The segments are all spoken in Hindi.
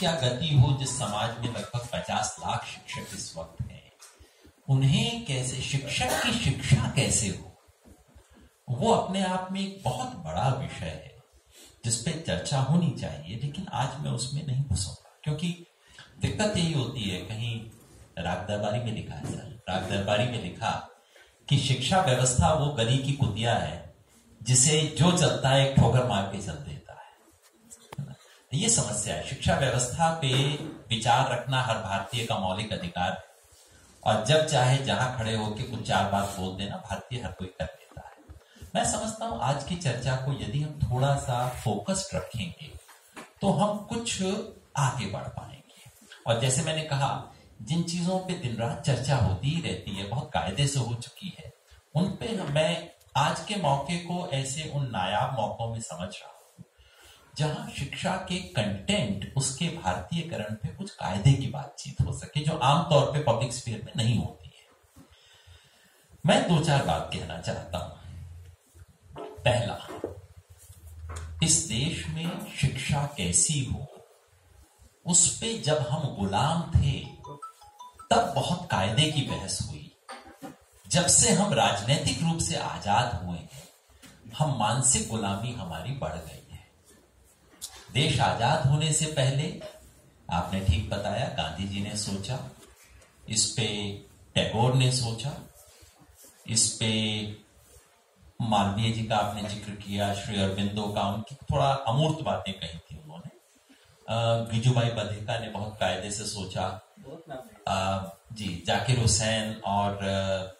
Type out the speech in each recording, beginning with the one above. क्या गति हो जिस समाज में लगभग 50 लाख शिक्षक इस वक्त हैं, उन्हें कैसे शिक्षक की शिक्षा कैसे हो, वो अपने आप में एक बहुत बड़ा विषय है जिसपे चर्चा होनी चाहिए। लेकिन आज मैं उसमें नहीं घुसूंगा क्योंकि दिक्कत यही होती है, कहीं रागदरबारी में लिखा है सर, रागदरबारी में लिखा कि शिक्षा व्यवस्था वो गली की कुतिया है जिसे जो चलता है एक ठोकर मार के चल देता है। ये समस्या है। शिक्षा व्यवस्था पे विचार रखना हर भारतीय का मौलिक अधिकार है और जब चाहे जहां खड़े होकर कुछ 4 बात बोल देना भारतीय हर कोई कर देता है। मैं समझता हूं आज की चर्चा को यदि हम थोड़ा सा फोकस्ड रखेंगे तो हम कुछ आगे बढ़ पाएंगे। और जैसे मैंने कहा, जिन चीजों पे दिन रात चर्चा होती ही रहती है, बहुत कायदे से हो चुकी है, उन पे मैं आज के मौके को ऐसे उन नायाब मौकों में समझ रहा हूं जहां शिक्षा के कंटेंट, उसके भारतीयकरण पे कुछ कायदे की बातचीत हो सके जो आमतौर पे पब्लिक स्फीयर में नहीं होती है। मैं 2-4 बात कहना चाहता हूं। पहला, इस देश में शिक्षा कैसी हो उस पे जब हम गुलाम थे तब बहुत कायदे की बहस हुई। जब से हम राजनीतिक रूप से आजाद हुए हैं, हम मानसिक गुलामी हमारी बढ़ गई है। देश आजाद होने से पहले आपने ठीक बताया, गांधी जी ने सोचा इस पे, टैगोर ने सोचा इस पे, मालवीय जी का आपने जिक्र किया, श्री अरविंदो का, उनकी थोड़ा अमूर्त बातें कही थी उन्होंने। गिजुभाई बधेका ने बहुत कायदे से सोचा, जी जाकिर हुसैन और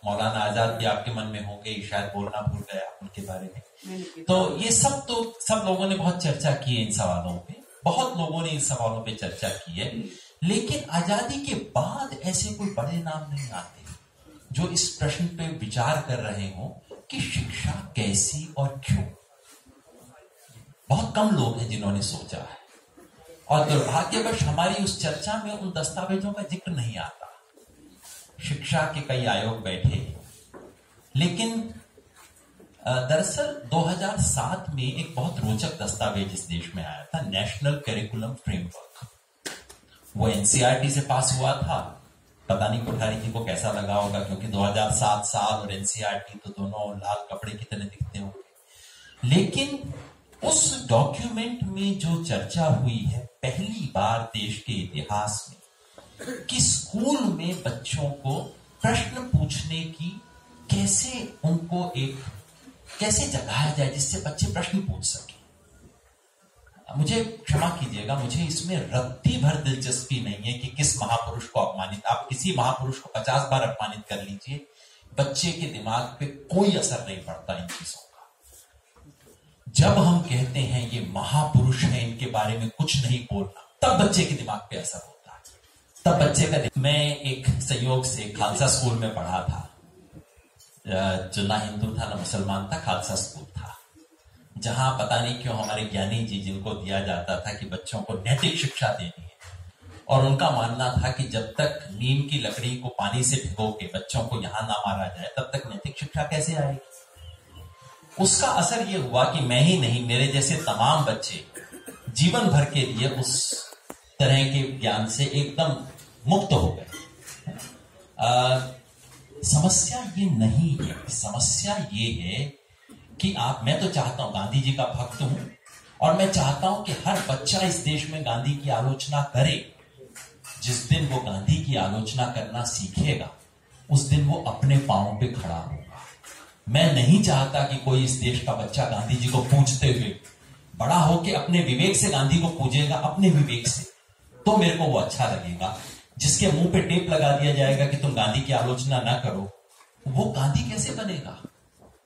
मौलाना आजाद भी आपके मन में होंगे, शायद बोलना भूल गए आप उनके बारे में। तो ये सब, तो सब लोगों ने बहुत चर्चा की है इन सवालों पे, बहुत लोगों ने इन सवालों पे चर्चा की है। लेकिन आजादी के बाद ऐसे कोई बड़े नाम नहीं आते जो इस प्रश्न पे विचार कर रहे हो कि शिक्षा कैसी और क्यों। बहुत कम लोग हैं जिन्होंने सोचा है और दुर्भाग्यवश हमारी उस चर्चा में उन दस्तावेजों का जिक्र नहीं आता। शिक्षा के कई आयोग बैठे, लेकिन दरअसल 2007 में एक बहुत रोचक दस्तावेज इस देश में आया था, नेशनल करिकुलम फ्रेमवर्क। वो एनसीईआरटी से पास हुआ था, पता नहीं कोठारी जी को कैसा लगा होगा क्योंकि 2007 साल और एनसीईआरटी तो दोनों लाल कपड़े की तरह दिखते होंगे। लेकिन उस डॉक्यूमेंट में जो चर्चा हुई है पहली बार देश के इतिहास में कि स्कूल में बच्चों को प्रश्न पूछने की कैसे, उनको एक कैसे जगाया जाए जिससे बच्चे प्रश्न पूछ सके। मुझे क्षमा कीजिएगा, मुझे इसमें रत्ती भर दिलचस्पी नहीं है कि किस महापुरुष को अपमानित, आप किसी महापुरुष को 50 बार अपमानित कर लीजिए, बच्चे के दिमाग पे कोई असर नहीं पड़ता इन चीजों। जब हम कहते हैं ये महापुरुष हैं, इनके बारे में कुछ नहीं बोलना, तब बच्चे के दिमाग पे असर होता है, तब बच्चे का। मैं एक संयोग से खालसा स्कूल में पढ़ा था, जो ना हिंदू था ना मुसलमान था, खालसा स्कूल था, जहां पता नहीं क्यों हमारे ज्ञानी जी जिनको दिया जाता था कि बच्चों को नैतिक शिक्षा देनी है, और उनका मानना था कि जब तक नीम की लकड़ी को पानी से भिगो के बच्चों को यहां ना मारा जाए तब तक नैतिक शिक्षा कैसे आएगी। उसका असर ये हुआ कि मैं ही नहीं, मेरे जैसे तमाम बच्चे जीवन भर के लिए उस तरह के ज्ञान से एकदम मुक्त हो गए। समस्या ये नहीं है, समस्या ये है कि आप, मैं तो चाहता हूं, गांधी जी का भक्त हूं और मैं चाहता हूं कि हर बच्चा इस देश में गांधी की आलोचना करे। जिस दिन वो गांधी की आलोचना करना सीखेगा उस दिन वो अपने पांव पे खड़ा होगा। मैं नहीं चाहता कि कोई इस देश का बच्चा गांधी जी को पूजते हुए बड़ा होके अपने विवेक से गांधी को पूजेगा, अपने विवेक से, तो मेरे को वो अच्छा लगेगा। जिसके मुंह पे टेप लगा दिया जाएगा कि तुम गांधी की आलोचना ना करो, वो गांधी कैसे बनेगा।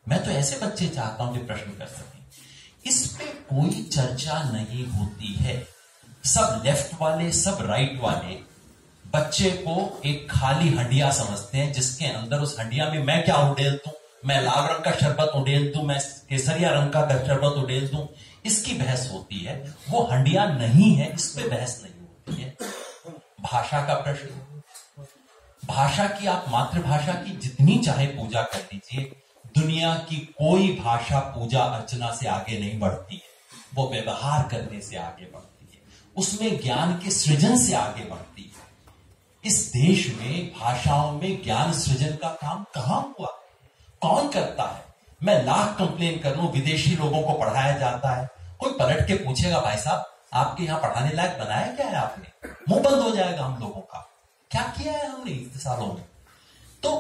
मैं तो ऐसे बच्चे चाहता हूं कि प्रश्न कर सके। इस पे कोई चर्चा नहीं होती है। सब लेफ्ट वाले, सब राइट वाले बच्चे को एक खाली हंडिया समझते हैं जिसके अंदर, उस हंडिया में मैं क्या उड़ेल दूं, मैं लाल रंग का शरबत उड़ेल दूं, मैं केसरिया रंग का शरबत उड़ेल दूं, इसकी बहस होती है। वो हंडिया नहीं है, इस पे बहस नहीं होती है। भाषा का प्रश्न, भाषा की आप मातृभाषा की जितनी चाहे पूजा कर लीजिए, दुनिया की कोई भाषा पूजा अर्चना से आगे नहीं बढ़ती है, वो व्यवहार करने से आगे बढ़ती है। उसमें ज्ञान के सृजन से आगे बढ़ती है। इस देश में भाषाओं में ज्ञान सृजन का काम कहां हुआ, कौन करता है? मैं लाख कंप्लेन कर लूं, विदेशी लोगों को पढ़ाया जाता है, कोई पलट के पूछेगा भाई साहब आपके यहाँ पढ़ाने लायक बनाया क्या है आपने? मुंह बंद हो जाएगा हम लोगों का, क्या किया है हमने इतने सालों में। तो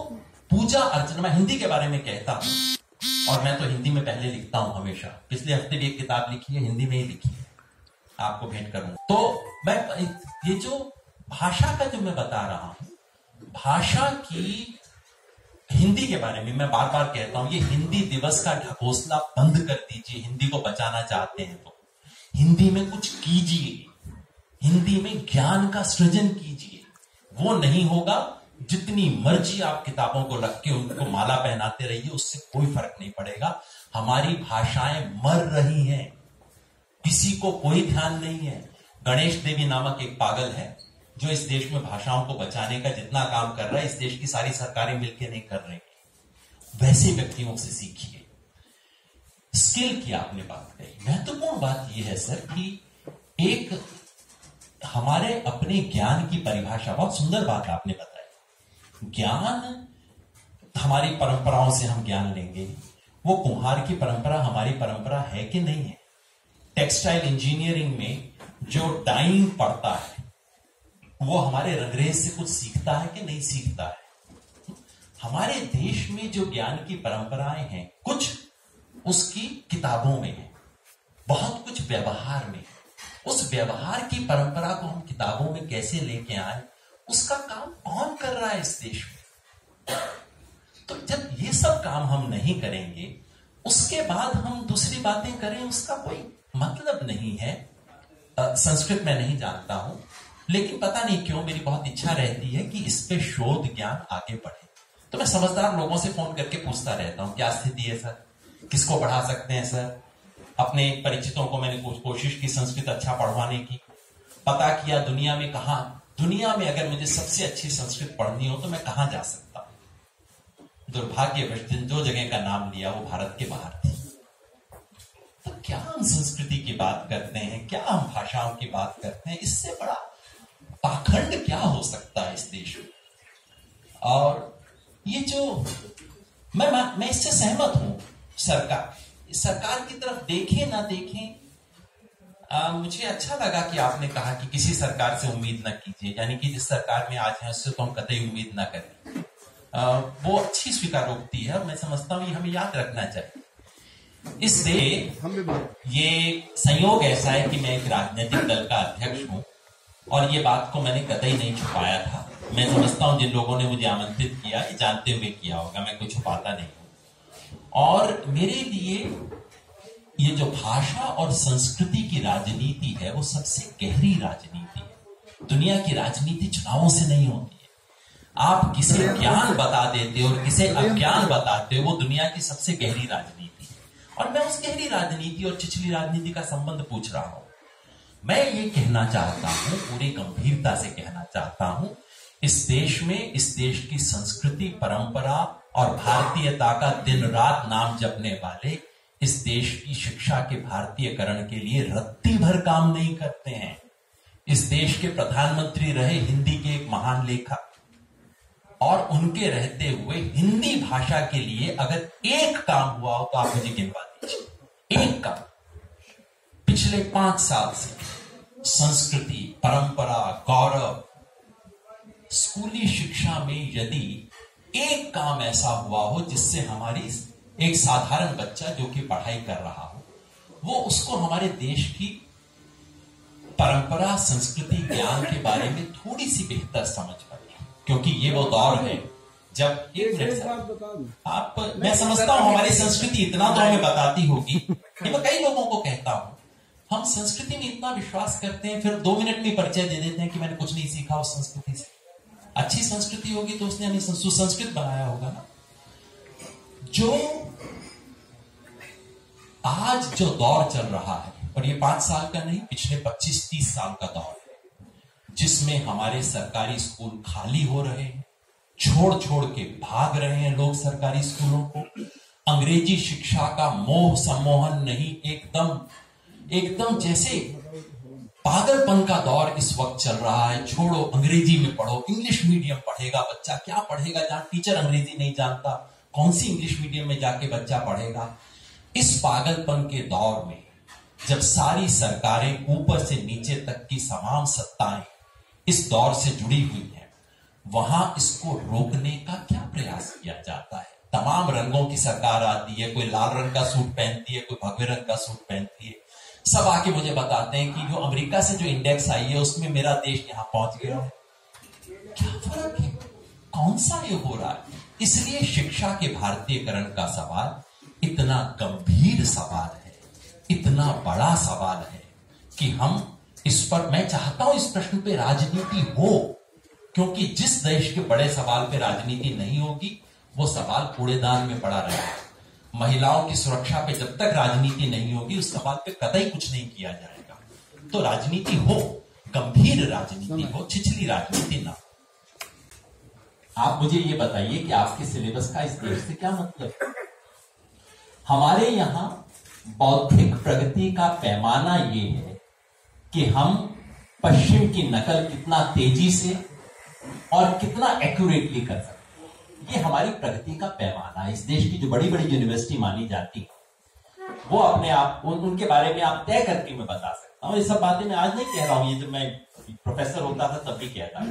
पूजा अर्चना, मैं हिंदी के बारे में कहता हूं और मैं तो हिंदी में पहले लिखता हूं हमेशा, पिछले हफ्ते भी एक किताब लिखी है हिंदी में ही लिखी है, आपको भेंट करूंगा। तो मैं ये जो भाषा का जो मैं बता रहा हूं, भाषा की हिंदी के बारे में मैं बार बार कहता हूं, ये हिंदी दिवस का ढकोसला बंद कर दीजिए। हिंदी को बचाना चाहते हैं तो हिंदी में कुछ कीजिए, हिंदी में ज्ञान का सृजन कीजिए। वो नहीं होगा जितनी मर्जी आप किताबों को रख के उनको माला पहनाते रहिए, उससे कोई फर्क नहीं पड़ेगा। हमारी भाषाएं मर रही हैं, किसी को कोई ध्यान नहीं है। गणेश देवी नामक एक पागल है जो इस देश में भाषाओं को बचाने का जितना काम कर रहा है, इस देश की सारी सरकारें मिलकर नहीं कर रही। वैसे व्यक्तियों से सीखिए। स्किल की आपने बात कही, महत्वपूर्ण बात यह है सर कि एक हमारे अपने ज्ञान की परिभाषा, बहुत सुंदर बात आपने बताई। ज्ञान हमारी परंपराओं से हम ज्ञान लेंगे, वो कुम्हार की परंपरा हमारी परंपरा है कि नहीं है। टेक्सटाइल इंजीनियरिंग में जो डाइंग पड़ता है वो हमारे रंगरेज से कुछ सीखता है कि नहीं सीखता है। हमारे देश में जो ज्ञान की परंपराएं हैं, कुछ उसकी किताबों में है, बहुत कुछ व्यवहार में है। उस व्यवहार की परंपरा को हम किताबों में कैसे लेके आए, उसका काम कौन कर रहा है इस देश में? तो जब ये सब काम हम नहीं करेंगे, उसके बाद हम दूसरी बातें करें उसका कोई मतलब नहीं है। संस्कृत मैं नहीं जानता हूं, लेकिन पता नहीं क्यों मेरी बहुत इच्छा रहती है कि इस पे शोध ज्ञान आगे बढ़े। तो मैं समझदार लोगों से फोन करके पूछता रहता हूं क्या स्थिति है सर, किसको पढ़ा सकते हैं सर। अपने परिचितों को मैंने कोशिश की संस्कृत अच्छा पढ़वाने की, पता किया दुनिया में कहां, दुनिया में अगर मुझे सबसे अच्छी संस्कृत पढ़नी हो तो मैं कहां जा सकता हूं। दुर्भाग्यवश जो जगह का नाम लिया वो भारत के बाहर थी। तो क्या हम संस्कृति की बात करते हैं, क्या हम भाषाओं की बात करते हैं, इससे बड़ा पाखंड क्या हो सकता है इस देश में। और ये जो मैं इससे सहमत हूं, सरकार की तरफ देखें ना देखें। मुझे अच्छा लगा कि आपने कहा कि किसी सरकार से उम्मीद ना कीजिए, यानी कि जिस सरकार में आज है उससे तो हम कतई उम्मीद ना करें। वो अच्छी स्वीकारोक्ति है और मैं समझता हूं ये हमें याद रखना चाहिए। इससे ये संयोग ऐसा है कि मैं एक राजनीतिक दल का अध्यक्ष हूं और ये बात को मैंने कतई नहीं छुपाया था। मैं समझता हूं जिन लोगों ने मुझे आमंत्रित किया ये जानते हुए किया होगा, मैं कुछ छुपाता नहीं हूं। और मेरे लिए ये जो भाषा और संस्कृति की राजनीति है वो सबसे गहरी राजनीति है। दुनिया की राजनीति चुनावों से नहीं होती है। आप किसे ज्ञान बता देते हो और किसे अज्ञान बताते हो, वो दुनिया की सबसे गहरी राजनीति है। और मैं उस गहरी राजनीति और छिछली राजनीति का संबंध पूछ रहा हूं। मैं ये कहना चाहता हूं, पूरी गंभीरता से कहना चाहता हूं, इस देश में इस देश की संस्कृति परंपरा और भारतीयता का दिन रात नाम जपने वाले इस देश की शिक्षा के भारतीयकरण के लिए रत्ती भर काम नहीं करते हैं। इस देश के प्रधानमंत्री रहे हिंदी के एक महान लेखक, और उनके रहते हुए हिंदी भाषा के लिए अगर एक काम हुआ हो तो आप मुझे गिनवा दीजिए। एक काम पिछले 5 साल से संस्कृति परंपरा गौरव स्कूली शिक्षा में यदि एक काम ऐसा हुआ हो जिससे हमारी एक साधारण बच्चा जो कि पढ़ाई कर रहा हो वो उसको हमारे देश की परंपरा संस्कृति ज्ञान के बारे में थोड़ी सी बेहतर समझ पाए, क्योंकि ये वो दौर है जब मैं समझता हूं हमारी संस्कृति इतना तो हमें बताती होगी। मैं कई लोगों को कहता हूं हम संस्कृति में इतना विश्वास करते हैं, फिर 2 मिनट में परिचय दे देते हैं कि मैंने कुछ नहीं सीखा उस संस्कृति से। अच्छी संस्कृति होगी तो उसने हमें सुसंस्कृत बनाया होगा ना। जो आज जो दौर चल रहा है, और ये 5 साल का नहीं, पिछले 25-30 साल का दौर है, जिसमें हमारे सरकारी स्कूल खाली हो रहे हैं, छोड़ के भाग रहे हैं लोग सरकारी स्कूलों को। अंग्रेजी शिक्षा का मोह सम्मोहन नहीं, एकदम जैसे पागलपन का दौर इस वक्त चल रहा है। छोड़ो अंग्रेजी में पढ़ो, इंग्लिश मीडियम पढ़ेगा बच्चा, क्या पढ़ेगा जहां टीचर अंग्रेजी नहीं जानता, कौन सी इंग्लिश मीडियम में जाके बच्चा पढ़ेगा। इस पागलपन के दौर में जब सारी सरकारें ऊपर से नीचे तक की तमाम सत्ताएं इस दौर से जुड़ी हुई हैं, वहां इसको रोकने का क्या प्रयास किया जाता है। तमाम रंगों की सरकार आती है, कोई लाल रंग का सूट पहनती है, कोई भगवे रंग का सूट पहनती है, सब आके मुझे बताते हैं कि जो अमेरिका से जो इंडेक्स आई है उसमें मेरा देश यहाँ पहुंच गया है। क्या फर्क है, कौन सा ये हो रहा है। इसलिए शिक्षा के भारतीयकरण का सवाल इतना गंभीर सवाल है, इतना बड़ा सवाल है कि हम इस पर, मैं चाहता हूं इस प्रश्न पे राजनीति हो, क्योंकि जिस देश के बड़े सवाल पे राजनीति नहीं होगी वो सवाल कूड़ेदान में पड़ा रहेगा। महिलाओं की सुरक्षा पे जब तक राजनीति नहीं होगी उस सवाल पे कतई कुछ नहीं किया जाएगा। तो राजनीति हो, गंभीर राजनीति हो, छिछली राजनीति ना। आप मुझे ये बताइए कि आपके सिलेबस का इस देश से क्या मतलब है। हमारे यहाँ बौद्धिक प्रगति का पैमाना ये है कि हम पश्चिम की नकल कितना तेजी से और कितना एक्यूरेटली कर सकते हैं। ये हमारी प्रगति का पैमाना है। इस देश की जो बड़ी बड़ी यूनिवर्सिटी मानी जाती है वो अपने आप उनके बारे में आप तय करके मैं बता सकता हूँ। ये सब बातें मैं आज नहीं कह रहा हूँ, ये जब मैं प्रोफेसर होता था तब भी कहता था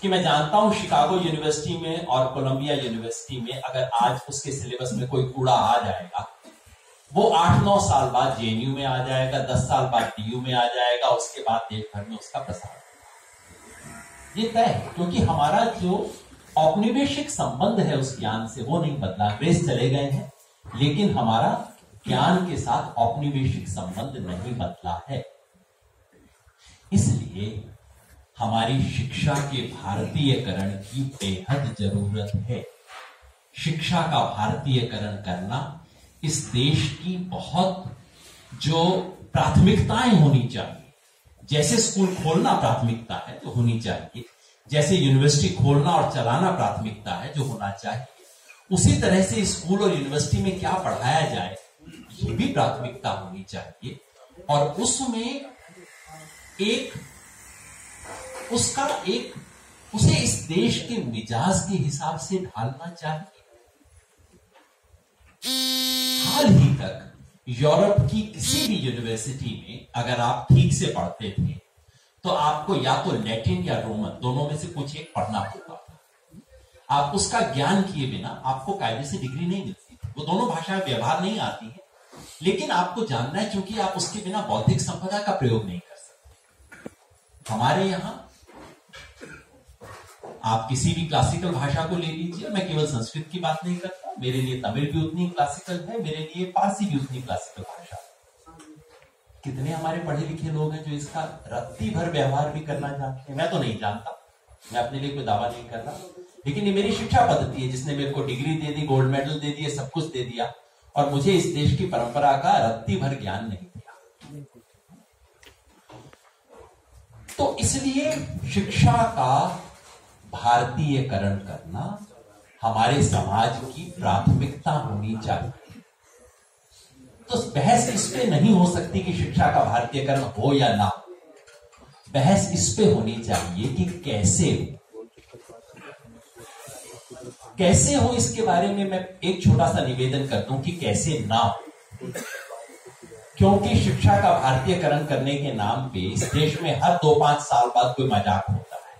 कि मैं जानता हूँ शिकागो यूनिवर्सिटी में और कोलंबिया यूनिवर्सिटी में अगर आज उसके सिलेबस में कोई कूड़ा आ जाएगा वो 8-9 साल बाद JNU में आ जाएगा, 10 साल बाद DU में आ जाएगा, उसके बाद देश भर में उसका प्रसार। ये तय, क्योंकि हमारा जो औपनिवेशिक संबंध है उस ज्ञान से वो नहीं बदला। अंग्रेज चले गए हैं लेकिन हमारा ज्ञान के साथ औपनिवेशिक संबंध नहीं बदला है। इसलिए हमारी शिक्षा के भारतीयकरण की बेहद जरूरत है। शिक्षा का भारतीयकरण करना इस देश की बहुत जो प्राथमिकताएं होनी चाहिए, जैसे स्कूल खोलना प्राथमिकता है तो होनी चाहिए, जैसे यूनिवर्सिटी खोलना और चलाना प्राथमिकता है जो होना चाहिए, उसी तरह से स्कूल और यूनिवर्सिटी में क्या पढ़ाया जाए ये भी प्राथमिकता होनी चाहिए। और उसमें उसे इस देश के मिजाज के हिसाब से ढालना चाहिए। हाल ही तक यूरोप की किसी भी यूनिवर्सिटी में अगर आप ठीक से पढ़ते थे तो आपको या तो लैटिन या रोमन दोनों में से कुछ एक पढ़ना पड़ता था। आप उसका ज्ञान किए बिना आपको कायदे से डिग्री नहीं मिलती, वो दोनों भाषाएं व्यवहार नहीं आती है, लेकिन आपको जानना है क्योंकि आप उसके बिना बौद्धिक संपदा का प्रयोग नहीं कर सकते। हमारे यहाँ आप किसी भी क्लासिकल भाषा को ले लीजिए, मैं केवल संस्कृत की बात नहीं करता, मेरे लिए तमिल भी उतनी क्लासिकल है, मेरे लिए पारसी भी उतनी क्लासिकल भाषा। कितने हमारे पढ़े लिखे लोग हैं जो इसका रत्ती भर व्यवहार भी करना जानते हैं। मैं तो नहीं जानता, मैं अपने लिए कोई दावा नहीं कर रहा, लेकिन ये मेरी शिक्षा पद्धति है जिसने मेरे को डिग्री दे दी, गोल्ड मेडल दे दिए, सब कुछ दे दिया और मुझे इस देश की परंपरा का रत्ती भर ज्ञान नहीं दिया। तो इसलिए शिक्षा का भारतीयकरण करना हमारे समाज की प्राथमिकता होनी चाहिए। तो बहस इस पे नहीं हो सकती कि शिक्षा का भारतीयकरण हो या ना, बहस इस पे होनी चाहिए कि कैसे हो। इसके बारे में मैं एक छोटा सा निवेदन कर दूं कि कैसे ना हो, क्योंकि शिक्षा का भारतीयकरण करने के नाम पे इस देश में हर 2-5 साल बाद कोई मजाक होता है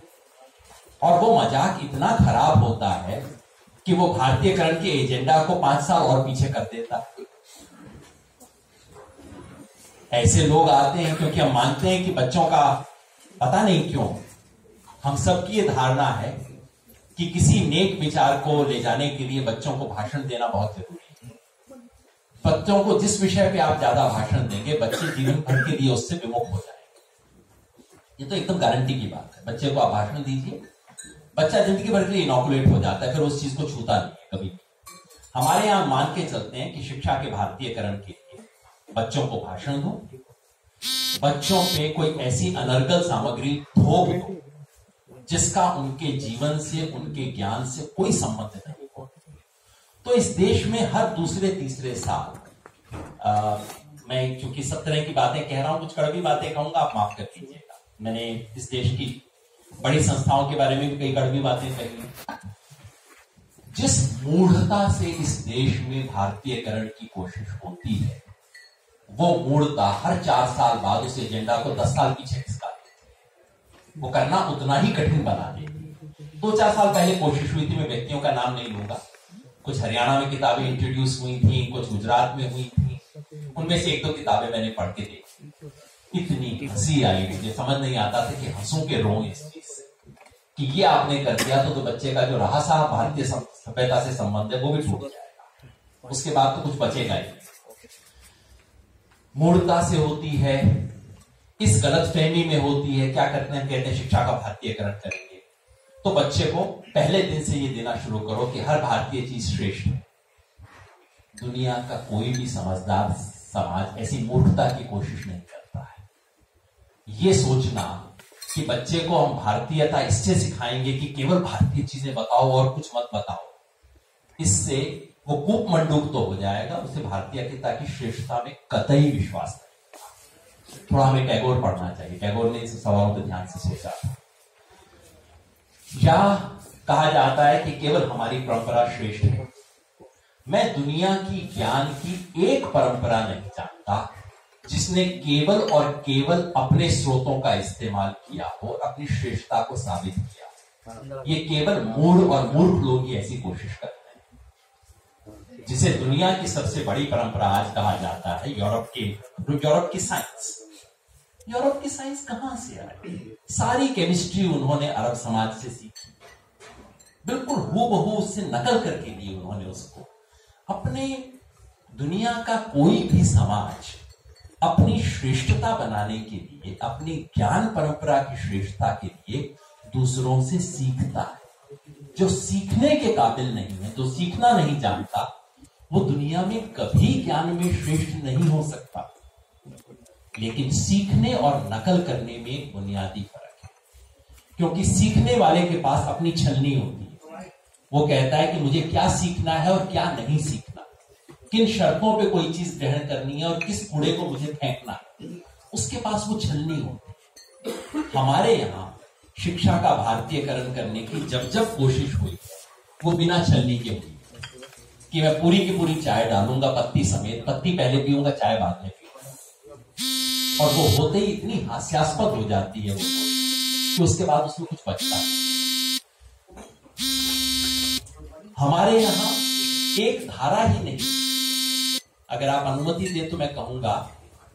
और वो मजाक इतना खराब होता है कि वो भारतीयकरण के एजेंडा को 5 साल और पीछे कर देता है। ऐसे लोग आते हैं क्योंकि हम मानते हैं कि बच्चों का, पता नहीं क्यों हम सबकी ये धारणा है कि किसी नेक विचार को ले जाने के लिए बच्चों को भाषण देना बहुत जरूरी है। बच्चों को जिस विषय पे आप ज्यादा भाषण देंगे बच्चे जीवन भर के लिए उससे विमुख हो जाएंगे। ये तो एकदम गारंटी की बात है। बच्चे को आप भाषण दीजिए, बच्चा जिंदगी भर के लिए इनोकुलेट हो जाता है, फिर उस चीज को छूता नहीं है कभी। हमारे यहाँ मान के चलते हैं कि शिक्षा के भारतीयकरण के बच्चों को भाषण दो, बच्चों पे कोई ऐसी अनर्गल सामग्री थोप दो जिसका उनके जीवन से, उनके ज्ञान से कोई संबंध नहीं हो। तो इस देश में हर दूसरे तीसरे साल मैं क्योंकि सब तरह की बातें कह रहा हूं, कुछ कड़वी बातें कहूंगा, आप माफ कर दीजिएगा। मैंने इस देश की बड़ी संस्थाओं के बारे में भी कई कड़वी बातें कही। जिस मूढ़ता से इस देश में भारतीयकरण की कोशिश होती है, वो मूढ़ता हर 4 साल बाद उस एजेंडा को 10 साल पीछे खिसका देती है, वो करना उतना ही कठिन बना देती है। 2-4 साल पहले कोशिश हुई थी, मैं व्यक्तियों का नाम नहीं लूंगा, कुछ हरियाणा में किताबें इंट्रोड्यूस हुई थी, कुछ गुजरात में हुई थी, उनमें से 1-2 किताबें मैंने पढ़ के देखी, इतनी हंसी आई, मुझे समझ नहीं आता था कि हंसू के रो इस चीज से कि ये आपने कर दिया तो बच्चे का जो रहा सा भारतीय सभ्यता से संबंध है वो भी छूट जाएगा, उसके बाद तो कुछ बचेगा ही। मूर्खता से होती है, इस गलतफहमी में होती है। क्या करते हैं, कहते हैं शिक्षा का भारतीयकरण करेंगे तो बच्चे को पहले दिन से ये देना शुरू करो कि हर भारतीय चीज श्रेष्ठ है। दुनिया का कोई भी समझदार समाज ऐसी मूर्खता की कोशिश नहीं करता है। ये सोचना कि बच्चे को हम भारतीयता इससे सिखाएंगे कि केवल भारतीय चीजें बताओ और कुछ मत बताओ, इससे वो कूप मंडूक तो हो जाएगा, उसे भारतीयता की श्रेष्ठता में कतई विश्वास नहीं। थोड़ा हमें टैगोर पढ़ना चाहिए, टैगोर ने इस सवालों को ध्यान से सोचा। या कहा जाता है कि केवल हमारी परंपरा श्रेष्ठ है। मैं दुनिया की ज्ञान की एक परंपरा नहीं जानता जिसने केवल और केवल अपने स्रोतों का इस्तेमाल किया हो, अपनी श्रेष्ठता को साबित किया। ये केवल मूढ़ और मूर्ख लोग ही ऐसी कोशिश करते हैं। जिसे दुनिया की सबसे बड़ी परंपरा आज कहा जाता है यूरोप की साइंस। यूरोप की साइंस कहां से आई? सारी केमिस्ट्री उन्होंने अरब समाज से सीखी, बिल्कुल हूबहू उससे नकल करके दी उन्होंने उसको। अपने दुनिया का कोई भी समाज अपनी श्रेष्ठता बनाने के लिए, अपनी ज्ञान परंपरा की श्रेष्ठता के लिए दूसरों से सीखता है। जो सीखने के काबिल नहीं है, जो सीखना नहीं जानता, वो दुनिया में कभी ज्ञान में श्रेष्ठ नहीं हो सकता। लेकिन सीखने और नकल करने में एक बुनियादी फर्क है, क्योंकि सीखने वाले के पास अपनी छलनी होती है। वो कहता है कि मुझे क्या सीखना है और क्या नहीं सीखना, किन शर्तों पे कोई चीज ग्रहण करनी है और किस कूड़े को मुझे फेंकना है, उसके पास वो छलनी होती है। हमारे यहाँ शिक्षा का भारतीयकरण करने की जब जब कोशिश हुई वो बिना छलनी के हुई कि मैं पूरी की पूरी चाय डालूंगा पत्ती समेत, पत्ती पहले पीऊंगा, चाय बाद में पीऊंगा, और वो होते ही इतनी हास्यास्पद हो जाती है वो कि उसके बाद उसमें कुछ बचता है। हमारे यहाँ एक धारा ही नहीं, अगर आप अनुमति दें तो मैं कहूंगा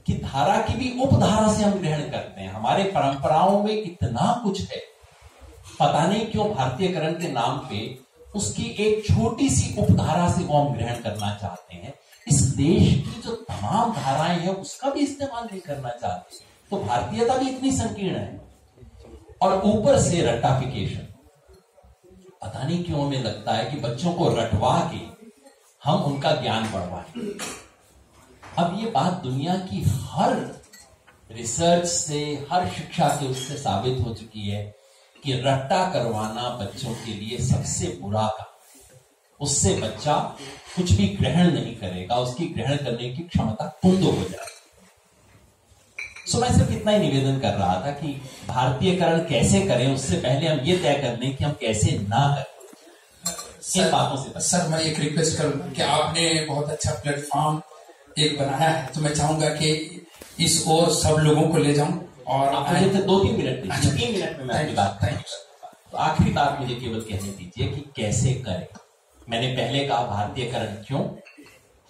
कि धारा की भी उपधारा से हम ग्रहण करते हैं। हमारे परंपराओं में इतना कुछ है, पता नहीं क्यों भारतीयकरण के नाम पे उसकी एक छोटी सी उपधारा से वो हम ग्रहण करना चाहते हैं। इस देश की जो तमाम धाराएं हैं उसका भी इस्तेमाल नहीं करना चाहते, तो भारतीयता भी इतनी संकीर्ण है। और ऊपर से रट्टाफिकेशन, पता नहीं क्यों हमें लगता है कि बच्चों को रटवा के हम उनका ज्ञान बढ़वाएं। अब ये बात दुनिया की हर रिसर्च से, हर शिक्षा के उससे साबित हो चुकी है कि रट्टा करवाना बच्चों के लिए सबसे बुरा काम है। उससे बच्चा कुछ भी ग्रहण नहीं करेगा, उसकी ग्रहण करने की क्षमता कुंद हो जाएगी। सो मैं सिर्फ इतना ही निवेदन कर रहा था कि भारतीयकरण कैसे करें, उससे पहले हम ये तय कर लें कि हम कैसे ना करें। सर मैं एक रिक्वेस्ट करूंगा कि आपने बहुत अच्छा प्लेटफॉर्म एक बनाया है, तो मैं चाहूंगा कि इस ओर सब लोगों को ले जाऊं और आप 2-3 मिनट में, 3 मिनट में मैं आपकी बात करूंगा। आखिरी बात मुझे केवल कहने दीजिए कि कैसे करें। मैंने पहले कहा भारतीयकरण क्यों,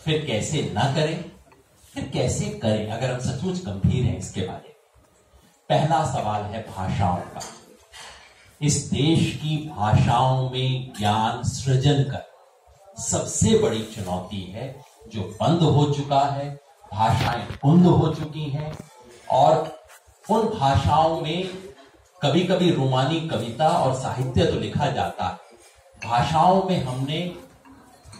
फिर कैसे ना करें, फिर कैसे करें अगर हम सचमुच गंभीर हैं इसके बारे। पहला सवाल है भाषाओं का। इस देश की भाषाओं में ज्ञान सृजन कर सबसे बड़ी चुनौती है जो बंद हो चुका है। भाषाएं बंद हो चुकी हैं और उन भाषाओं में कभी कभी रोमानी कविता और साहित्य तो लिखा जाता है। भाषाओं में हमने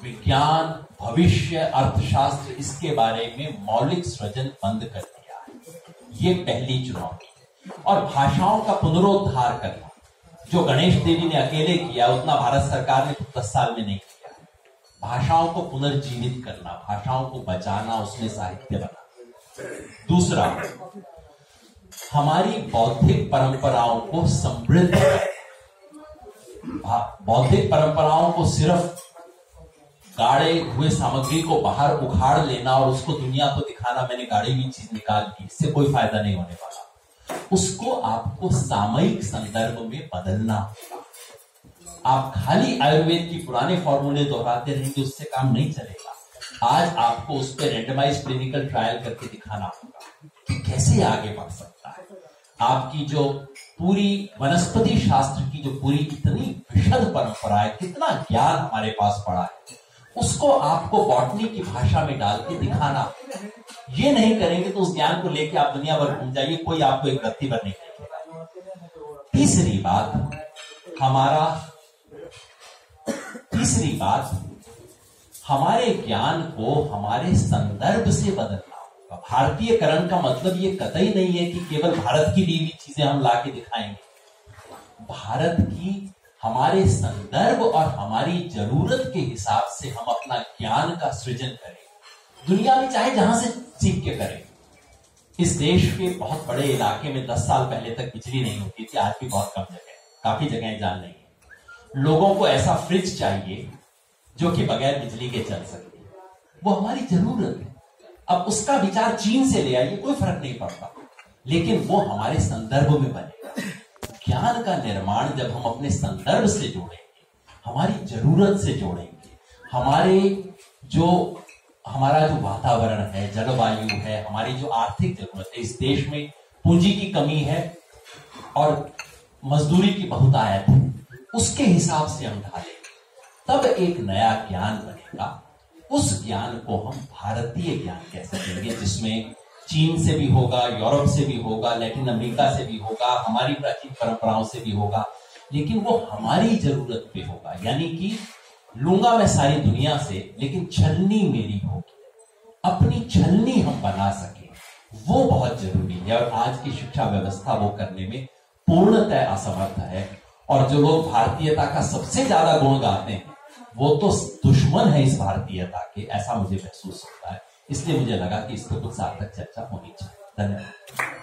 विज्ञान, भविष्य, अर्थशास्त्र, इसके बारे में मौलिक सृजन बंद कर दिया है। ये पहली चुनौती है। और भाषाओं का पुनरोद्धार करना जो गणेश देवी ने अकेले किया उतना भारत सरकार ने 10 साल में नहीं किया। भाषाओं को पुनर्जीवित करना, भाषाओं को बचाना, उसमें साहित्य बनाना, दूसरा, हमारी बौद्धिक परंपराओं को समृद्ध, बौद्धिक परंपराओं को सिर्फ गाड़े हुए सामग्री को बाहर उखाड़ लेना और उसको दुनिया को दिखाना मैंने गाड़ी हुई चीज निकाल दी, इससे कोई फायदा नहीं होने वाला। उसको आपको सामयिक संदर्भ में बदलना होगा। आप खाली आयुर्वेद की पुराने फॉर्मूले दोहराते रहेंगे, उससे काम नहीं चलेगा। आज आपको उस पर रेंडमाइज क्लिनिकल ट्रायल करके दिखाना होगा कि कैसे आगे बढ़ सकता है। आपकी जो पूरी वनस्पति शास्त्र की जो पूरी इतनी विशद परंपरा है, कितना ज्ञान हमारे पास पड़ा है, उसको आपको बॉटनी की भाषा में डाल के दिखाना। ये नहीं करेंगे तो उस ज्ञान को लेके आप दुनिया भर घूम जाइए, कोई आपको एक रत्ती भर नहीं देखेगा। तीसरी बात हमारे ज्ञान को हमारे संदर्भ से बदलना। भारतीयकरण का मतलब ये कतई नहीं है कि केवल भारत की दी हुई चीजें हम लाके दिखाएंगे। भारत की हमारे संदर्भ और हमारी जरूरत के हिसाब से हम अपना ज्ञान का सृजन करें, दुनिया में चाहे जहां से सीख के करें। इस देश के बहुत बड़े इलाके में 10 साल पहले तक बिजली नहीं होती थी, आज भी बहुत कम जगह, काफी जगह जान नहीं है। लोगों को ऐसा फ्रिज चाहिए जो कि बगैर बिजली के चल सके, वो हमारी जरूरत है। अब उसका विचार चीन से ले आइए, कोई फर्क नहीं पड़ता, लेकिन वो हमारे संदर्भ में बनेगा। ज्ञान का निर्माण जब हम अपने संदर्भ से जोड़ेंगे, हमारी जरूरत से जोड़ेंगे, हमारा जो वातावरण है, जलवायु है, हमारी जो आर्थिक जरूरत है, इस देश में पूंजी की कमी है और मजदूरी की बहुतायत है, उसके हिसाब से हम ढालेंगे, तब एक नया ज्ञान बनेगा। उस ज्ञान को हम भारतीय ज्ञान कह सकेंगे, जिसमें चीन से भी होगा, यूरोप से भी होगा, लैटिन अमेरिका से भी होगा, हमारी प्राचीन परंपराओं से भी होगा, लेकिन वो हमारी जरूरत पे होगा। यानी कि लूंगा मैं सारी दुनिया से, लेकिन छलनी मेरी होगी, अपनी छलनी हम बना सके, वो बहुत जरूरी है। और आज की शिक्षा व्यवस्था वो करने में पूर्णतः असमर्थ है। और जो लोग भारतीयता का सबसे ज्यादा गुण गाते हैं, वो तो दुश्मन है इस भारतीयता के, ऐसा मुझे महसूस होता है। इसलिए मुझे लगा कि इस पर कुछ सार्थक चर्चा होनी चाहिए। धन्यवाद।